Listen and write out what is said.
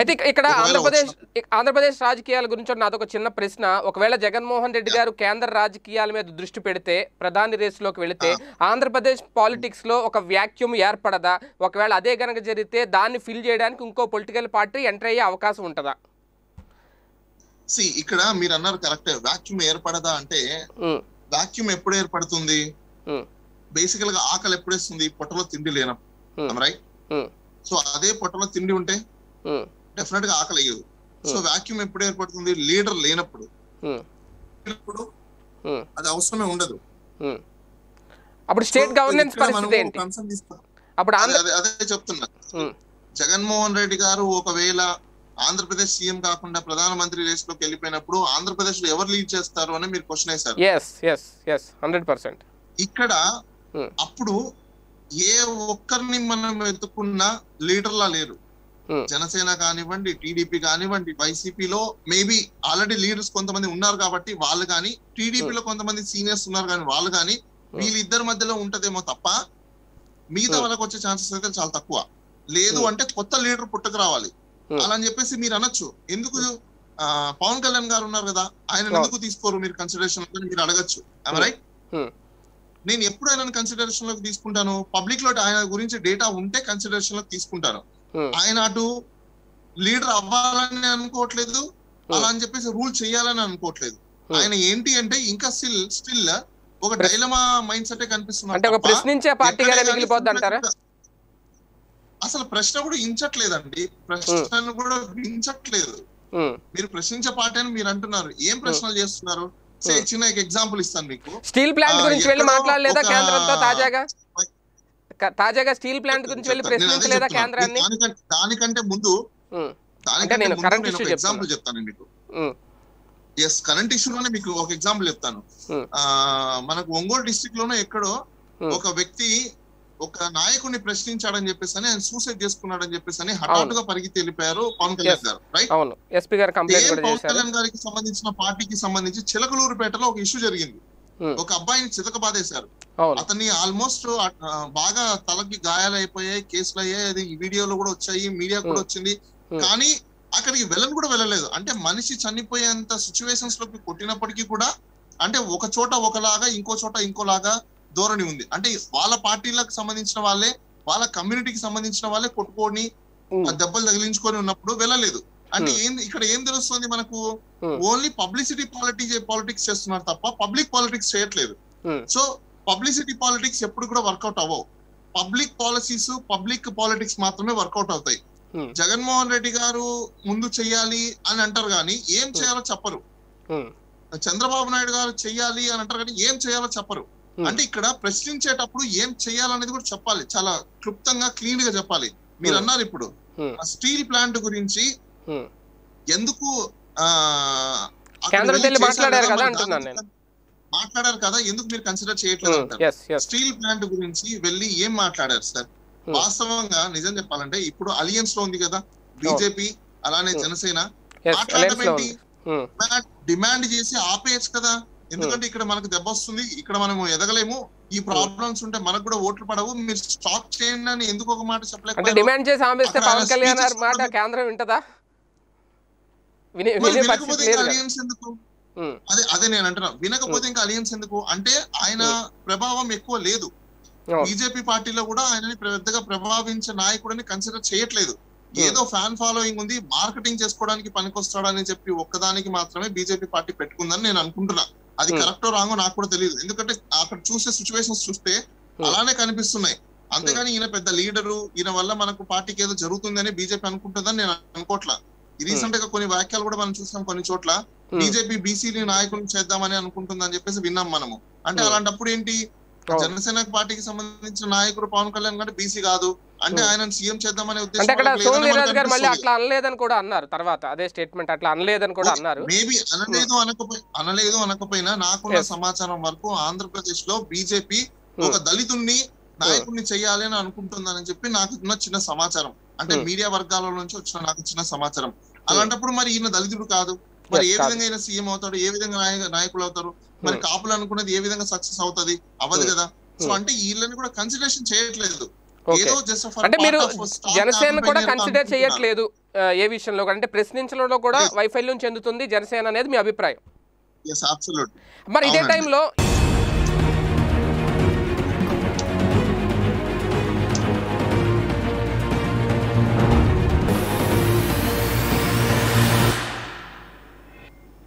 I think Andhra Pradesh Rajkiyal Guncho Nado China Prisna, Okvela Jaganmohan Reddy Garu Kandar Rajkiyal Med Drushti Pedite, Pradhani Race Lok Velite, Andhra Pradesh politics low, Oka vacuum Yar Pada, Okvela Adegana Jerite, Dan Filjed and Kunko political party and Trey Avakas Untada. See, Ikada Miranar character, vacuum air Pada ante vacuum a prayer Partundi. Basically, Akal press in the Potolo Tindilena. Am right? So, are they Potolo Tindunte? Definitely Akalayu. So, vacuum a prayer Patun the leader Lena Pudu. That's also Mundadu. About state governance, concern is about other Chaptuna. Jaganmohan Reddy Garu, Okavela, Andhra Pradesh CM Kapunda, Pradhan Mantri Race to Kelipena Pro, Andhra Pradesh ever leads us the Ronamir question. Yes, yes, yes, 100%. Ikada Apudu Ye Wokarnimanamekuna leader la leru. Janasena Ganivandi, TDP Ganivandi, YCP lo, maybe already leaders Kontaman Unar Gavati, Valagani, TDP lo Kontaman senior Sunargan Valagani, we leader Madela Unta de Motapa, Mida Valakocha chances at Chaltakua. Ledu wanted Kota leader Putagravali. Alan Jepesi Miranachu, Induku Pound Kalangarunavada, I know this for consideration of Miragachu. Am I right? నేను ఎప్పుడైనా consideration లోకి తీసుకుంటాను public లో ఆయన గురించి data ఉంటే consideration లోకి తీసుకుంటాను ఆయన అటు లీడర్ అవ్వాలని అనుకోవట్లేదు అలా అని చెప్పేసి రూల్ చేయాలని అనుకోవట్లేదు ఆయన ఏంటి అంటే ఇంకా స్టిల్ ఒక డైలమా మైండ్ సెట్ కనిపిస్తున్నారు అంటే ఒక ప్రశ్నించే పార్టీగానే మిగిలిపోద్ది అంటారా అసలు ప్రశ్న కూడా ఇంచట్లేదండి ప్రశ్నను కూడా ఇంచట్లేదు మీరు ప్రశ్నించే పార్టీని మీరు అంటున్నారు ఏం ప్రశ్నలు చేస్తున్నారు Say, China example is something. Steel plant couldn't well matla leather Kandra Tajaga steel plant couldn't well present leather Kandra. Tanikante Mundu current issue example Japan. Yes, current issue on a big example Leptano. Manakongol district Lona Ekado, Oka Vecti, Oka Naikuni President Charan Jeppesane and Suicide Jeskuna and Jeppesane, Hatta Parikiteli Pero, Congress, right? Yes, speaker complaint. Someone is not party, someone is Chelakalur Petalog issue. Okaba in Chetakabade, sir. Athani almost Baga, Talaki Gaya, Epoe, Case Laye, the video logo Chai, media Kurochili, Kani, Akari Velan Kudavel, and a Manishi Chanipoe and the situations of Putina Portikuda, and a Wokachota, Wokalaga, Inkochota, Inkolaga. అంటే వాళ్ళ పార్టీలకు సంబంధించిన వాళ్ళే వాళ్ళ కమ్యూనిటీకి సంబంధించిన వాళ్ళే కొట్టుకొని దెబ్బలు తగిలించుకొని ఉన్నప్పుడు వెళ్ళలేదు అంటే ఇక్కడ ఏం తెలుస్తుంది మనకు ఓన్లీ పబ్లిసిటీ పాలిటిక్స్ చేస్తున్నారు తప్ప పబ్లిక్ పాలిటిక్స్ చేయట్లేదు సో పబ్లిసిటీ పాలిటిక్స్ ఎప్పుడు కూడా వర్కౌట్ అవ్వవు పబ్లిక్ పాలసీస్ పబ్లిక్ పాలిటిక్స్ మాత్రమే వర్కౌట్ అవుతాయి జగన్మోహన్ రెడ్డి గారు ముందు చెయ్యాలి అని అంటారు కానీ ఏం చేయాలో చెప్పరు చంద్రబాబు నాయుడు గారు చెయ్యాలి అని అంటారు కానీ ఏం చేయాలో చెప్పరు అంటే ఇక్కడ ప్రశ్నించేటప్పుడు ఏం చేయాలనేది కూడా చెప్పాలి చాలా క్లుప్తంగా క్లీన్ గా చెప్పాలి మీరు అన్నారు ఇప్పుడు స్టీల్ ప్లాంట్ గురించి ఎందుకు మాట్లాడారు కదా ఎందుకు మీరు కన్సిడర్ చేయట్లేదు అంటారు స్టీల్ ప్లాంట్ గురించి వెళ్ళి ఏం మాట్లాడారు సార్ వాస్తవంగా నిజం చెప్పాలంటే ఇప్పుడు అలియన్స్ లో ఉంది కదా బీజేపీ అలానే జనసేన మాట్లాడమేంటి డిమాండ్ చేసి ఆపేయచ్చు కదా ఎందుకంటే ఇక్కడ మనకు దెబ్బ వస్తుంది ఇక్కడ మనము ఎదగలేము ఈ ప్రాబ్లమ్స్ ఉంటే మనకు కూడా ఓట్లు పడవు మీరు స్టాప్ చేయండి అని ఎందుకు ఒక మాట చెప్పలేకపోయారు అంటే డిమాండ్ చేసి ఆమేస్తే పవన్ కళ్యాణ్ గారి మాట కేంద్రం వింటదా వినకపోతే ఇంకా అలియన్స్ ఎందుకు అదే నేను అంటున్నా వినకపోతే ఇంకా అలియన్స్ ఎందుకు అంటే ఆయన ప్రభావం ఎక్కువ లేదు బీజేపీ పార్టీలో కూడా ఆయనని పెద్దగా ప్రభావించే నాయకుడిని కన్సిడర్ చేయట్లేదు ఏదో ఫ్యాన్ ఫాలోయింగ్ ఉంది మార్కెటింగ్ చేసుకోవడానికి పనికొస్తాడని చెప్పి ఒక్కదానికి మాత్రమే బీజేపీ పార్టీ పెట్టుకుందని నేను అనుకుంటున్నా అది కరెక్టో రాంగో నాకు కూడా తెలియదు ఎందుకంటే అక్కడ చూసే సిచ్యువేషన్స్ చూస్తే అలానే కనిపిస్తున్నాయి అంతేగాని ఈయన పెద్ద లీడరు ఈయన వల్ల మనకు పార్టీకి ఏదో జరుగుతుందని బీజేపీ అనుకుంటుందని నేను అనుకోవట్లా రీసెంట్ గా కొన్ని వ్యాఖ్యలు కూడా మనం చూసాం కొన్ని చోట్ల బీజేపీ బీసీని నాయకులను చేద్దామని అనుకుంటుందని చెప్పేసి విన్నాం మనము అంటే అలాంటప్పుడు ఏంటి జనసేన పార్టీకి సంబంధించిన నాయకుడు పవన్ కళ్యాణ్ గారు బీసీ కాదు అంటే ఆయన సీఎం చేద్దామనే ఉద్దేశం కూడా అన్నారు తర్వాత అదే స్టేట్మెంట్ అట్లా అనలేదని కూడా అన్నారు మేబీ అనలేదు అనకపోయినా నాకున్న సమాచారం వరకు ఆంధ్రప్రదేశ్ లో బీజేపీ ఒక దళితుణ్ణి నాయకుడిని చేయాలి అని అనుకుంటుందని చెప్పి నాకు ఉన్న చిన్న సమాచారం అంటే మీడియా వర్గాల నుంచి వచ్చిన నాకు చిన్న సమాచారం అలాంటప్పుడు మరి ఈయన దళితుడు కాదు మరి ఏ విధంగా అయినా సీఎం అవుతాడు ఏ విధంగా నాయకులు అవుతారు మరి కాపులు అనుకున్నది ఏ విధంగా సక్సెస్ అవుతుంది అవ్వదు కదా సో అంటే వీళ్ళని కూడా కన్సిడరేషన్ చేయట్లేదు ఏదో జస్ట్ ఫర్ అంటే మీరు జనసేన కూడా కన్సిడర్ చేయట్లేదు ఏ విషయంలో అంటే ప్రశ్నించడంలో కూడా వైఫల్యం చెందుతుంది జనసేన అనేది మీ అభిప్రాయం? మరి ఇదే టైంలో